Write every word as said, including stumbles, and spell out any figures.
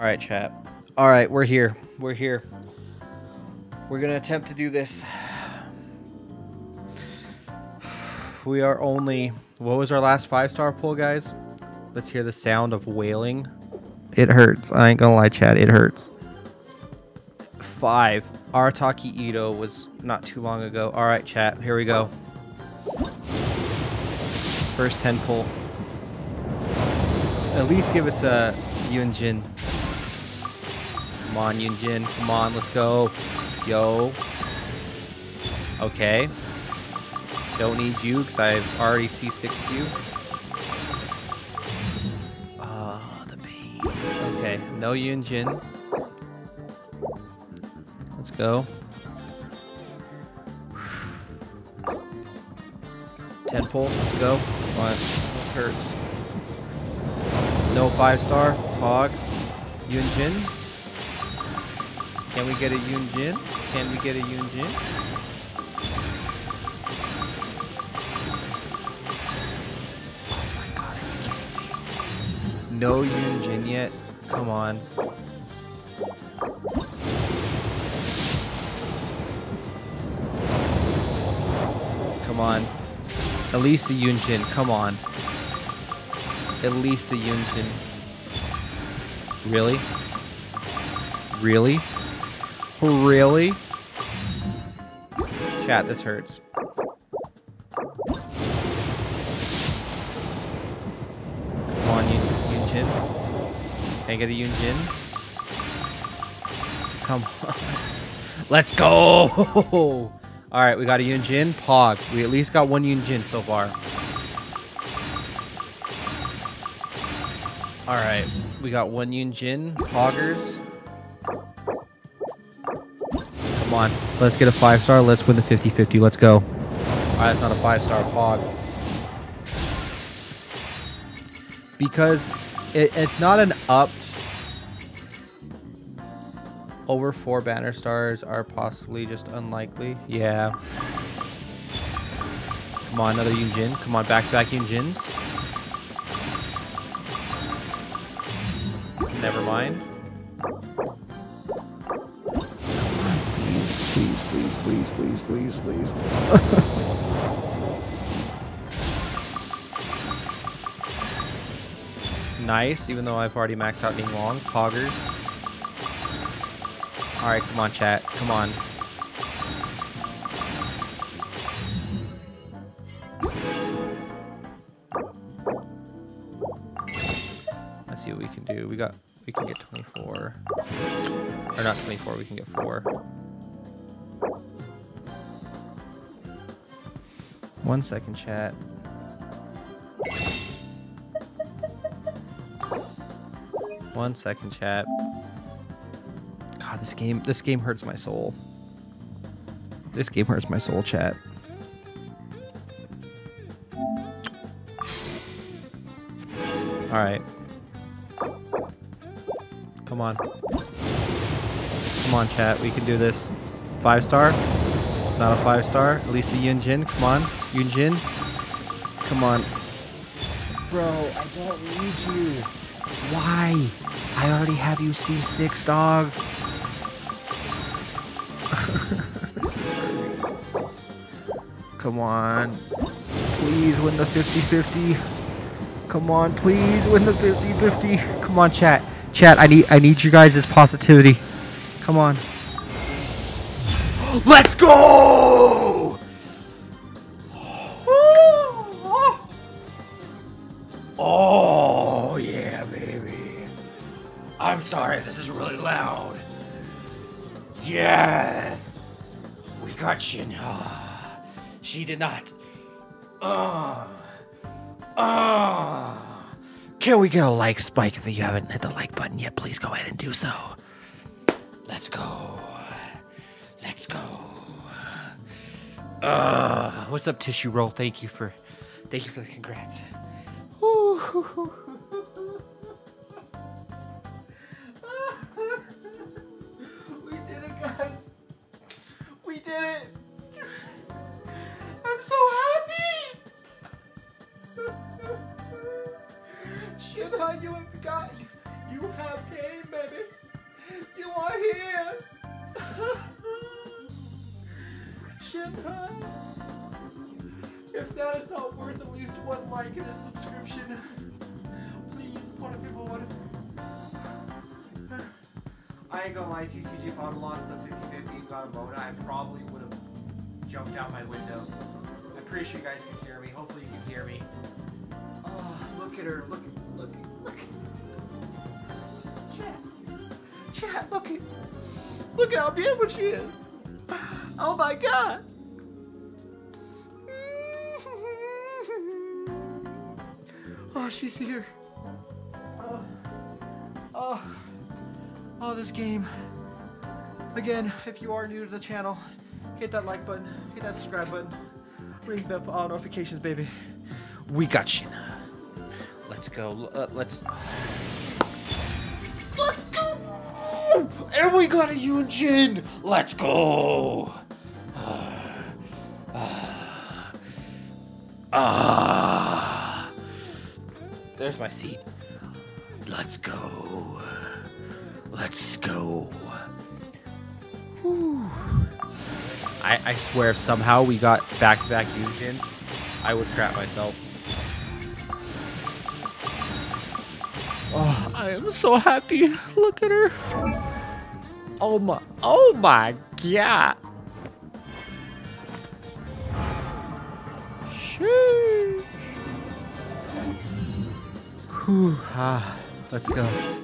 All right, chat. All right, we're here. We're here. We're going to attempt to do this. We are only... What was our last five-star pull, guys? Let's hear the sound of wailing. It hurts. I ain't going to lie, chat. It hurts. Five. Arataki Itto was not too long ago. All right, chat. Here we go. First ten pull. At least give us a Yun Jin. Come on, Yun Jin. Come on, let's go. Yo. Okay. Don't need you because I've already C six'd you. Oh, the pain. Okay, no Yun Jin. Let's go. ten pull, let's go. Come on, it hurts. No five star, hog. Yun Jin. Can we get a Yun Jin? Can we get a Yun Jin? Oh my god, are you kidding me? No Yun Jin yet? Come on. Come on. At least a Yun Jin, come on. At least a Yun Jin. Really? Really? Really? Chat, this hurts. Come on, Yun Jin. Can I get a Yun Jin? Come on. Let's go! Alright, we got a Yun Jin. Pog. We at least got one Yun Jin so far. All right, we got one Yun Jin, hoggers. Come on, let's get a five star. Let's win the fifty fifty. Let's go. All right, it's not a five star pog because it, it's not an upped. Over four banner stars are possibly just unlikely. Yeah. Come on, another Yun Jin. Come on, back to back Yun Jins. Never mind. Please, please, please, please, please, please. Nice, even though I've already maxed out being long. Poggers. Alright, come on, chat. Come on. Let's see what we can do. We got... We can get twenty-four. Or not twenty-four, we can get four. One second, chat. One second, chat. God, this game this game hurts my soul. This game hurts my soul, chat. Alright. Come on. Come on, chat. We can do this. Five star. It's not a five star. At least a Yun Jin. Come on. Yun Jin. Come on. Bro, I don't need you. Why? I already have you C six, dog. Come on. Please win the fifty fifty. Come on, please win the fifty fifty. Come on, chat. Chat, I need I need you guys' positivity. Come on. Let's go! Oh, yeah, baby. I'm sorry, this is really loud. Yes! We got Shenhe. She did not. Uh, uh. Can we get a like spike? If you haven't hit the like button yet, please go ahead and do so. Let's go. Let's go. Uh, what's up, Tissue Roll? Thank you for, thank you for the congrats. Ooh. We did it, guys. We did it. I'm so happy. Shenhe, you have got, you have came, baby. like and a subscription. Please, what people would. I ain't gonna lie, T C G, if I'd lost the fifty fifty and got a Mona, I probably would have jumped out my window. I'm pretty sure you guys can hear me. Hopefully you can hear me. Oh, look at her. Look, look, look. Chat. Chat, look at. Look at how beautiful she is. Oh my god. Oh, she's here. Oh, oh, oh, this game. Again, if you are new to the channel, hit that like button, hit that subscribe button, ring bell for all notifications, baby. We got you. Let's go. Uh, let's. Let's go. And we got a Yun Jin. Let's go. Ah. Uh, uh, uh. There's my seat. Let's go. Let's go. Whew. I, I swear if somehow we got back-to-back Yun Jins, I would crap myself. Oh, I am so happy. Look at her. Oh my, oh my god. Sheesh. Ooh, ah, let's go.